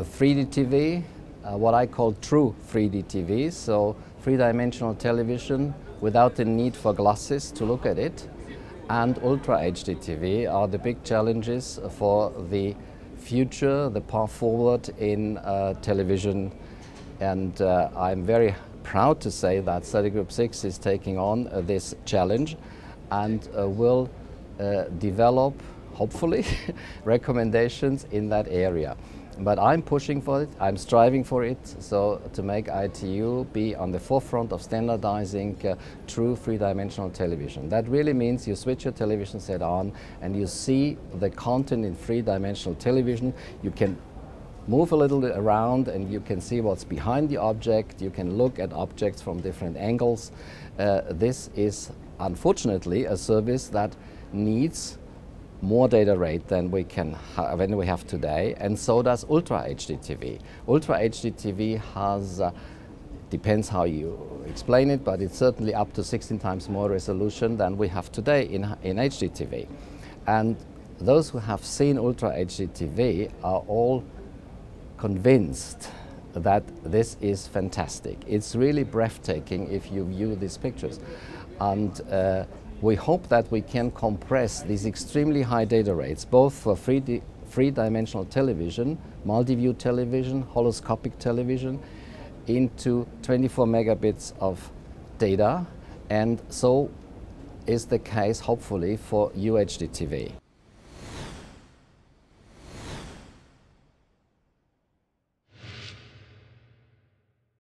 3DTV, what I call true 3DTV, so three-dimensional television without the need for glasses to look at it, and Ultra HD TV are the big challenges for the future, the path forward in television. And I'm very proud to say that Study Group 6 is taking on this challenge and will develop, hopefully, recommendations in that area. But I'm pushing for it, I'm striving for it, so to make ITU be on the forefront of standardizing true three-dimensional television. That really means you switch your television set on and you see the content in three-dimensional television. You can move a little bit around and you can see what's behind the object, you can look at objects from different angles. This is unfortunately a service that needs more data rate than we have today, and so does Ultra HD TV. Ultra HD TV has, depends how you explain it, but it's certainly up to 16 times more resolution than we have today in HD TV. And those who have seen Ultra HD TV are all convinced that this is fantastic. It's really breathtaking if you view these pictures. And we hope that we can compress these extremely high data rates, both for three-dimensional television, multi-view television, holoscopic television, into 24 megabits of data. And so is the case, hopefully, for UHD TV.